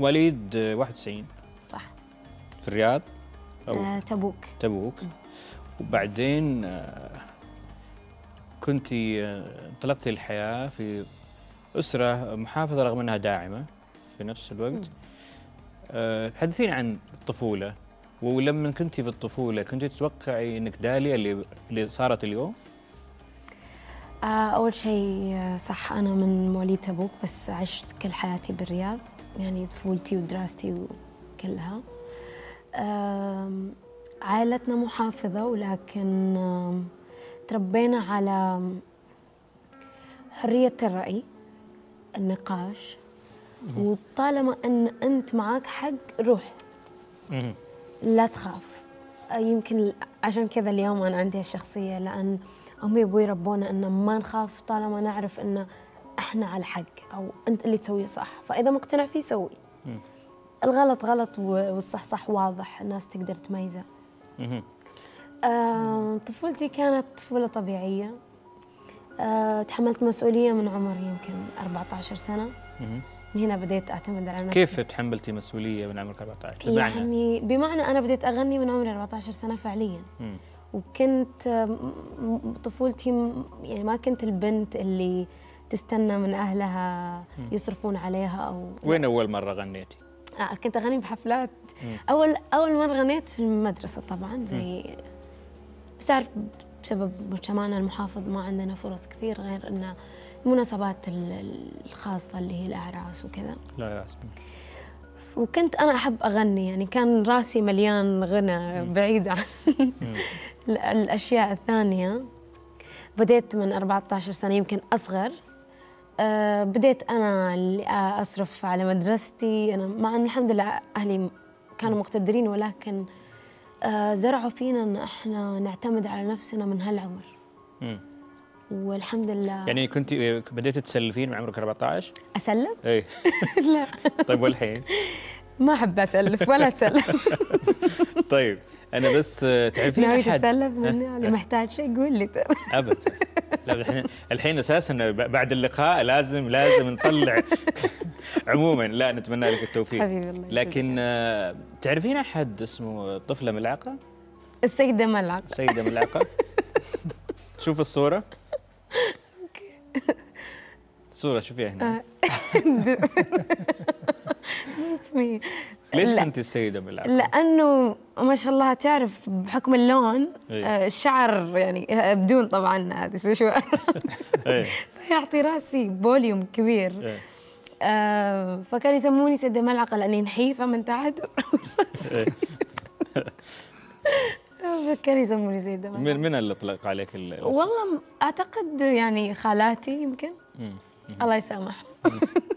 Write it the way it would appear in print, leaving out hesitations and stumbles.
مواليد 91 صح. في الرياض أو تبوك. تبوك. وبعدين كنت انطلقت للحياة في أسرة محافظة رغم أنها داعمة في نفس الوقت. حدثيني عن الطفولة، ولما كنت في الطفولة كنت تتوقعي أنك داليا اللي صارت اليوم؟ أول شيء صح، أنا من مواليد تبوك بس عشت كل حياتي بالرياض، يعني طفولتي ودراستي وكلها. عائلتنا محافظة، ولكن تربينا على حرية الرأي، النقاش، وطالما أن أنت معاك حق روح لا تخاف. يمكن عشان كذا اليوم أنا عندي هالشخصية، لأن أمي وأبوي ربونا أن ما نخاف طالما نعرف أن إحنا على حق، أو أنت اللي تسويه صح، فإذا مقتنع فيه سوي. الغلط غلط والصح صح، واضح، الناس تقدر تميزه. طفولتي كانت طفولة طبيعية. تحملت مسؤولية من عمري يمكن 14 سنة. من هنا بديت أعتمد على نفسي. كيف تحملتي مسؤولية من عمرك 14؟ يعني بمعنى أنا بديت أغني من عمري 14 سنة فعلياً. وكنت طفولتي يعني ما كنت البنت اللي تستنى من أهلها يصرفون عليها أو. وين أول مرة غنيتي؟ كنت أغني بحفلات. أول مرة غنيت في المدرسة طبعاً، زي بس أعرف بسبب مجتمعنا المحافظ ما عندنا فرص كثير غير إنه المناسبات الخاصة اللي هي الأعراس وكذا. لا يا عزمي. وكنت أنا أحب أغني، يعني كان راسي مليان غنى بعيد عن الأشياء الثانية. بديت من 14 سنة يمكن أصغر. بديت أنا اللي أصرف على مدرستي، أنا مع أن الحمد لله أهلي كانوا مقتدرين، ولكن زرعوا فينا أن إحنا نعتمد على نفسنا من هالعمر. والحمد لله. يعني كنت بديتي تسلفين من عمرك 14؟ اسلف؟ اي لا. طيب والحين؟ ما احب اسلف ولا اتسلف. طيب انا بس تعرفين احد ناوي تتسلف مني؟ اللي محتاج شيء قول لي. ابدا لا، الحين اساسا بعد اللقاء لازم نطلع. عموما لا، نتمنى لك التوفيق حبيبي الله. لكن تعرفين احد اسمه طفله ملعقه؟ السيده ملعقه. السيده ملعقه. شوف الصوره. صورة شوفيها هنا. ليش كنت السيدة ملعقة؟ لأنه ما شاء الله تعرف بحكم اللون الشعر، يعني بدون طبعا هذه سشوار، فيعطي راسي فوليوم كبير، فكانوا يسموني سيدة ملعقة لأني نحيفة من تحت، كانوا يسموني سيدة ملعقة. من اللي أطلق عليك الاسم؟ والله أعتقد يعني خالاتي يمكن. الله يسامحهم.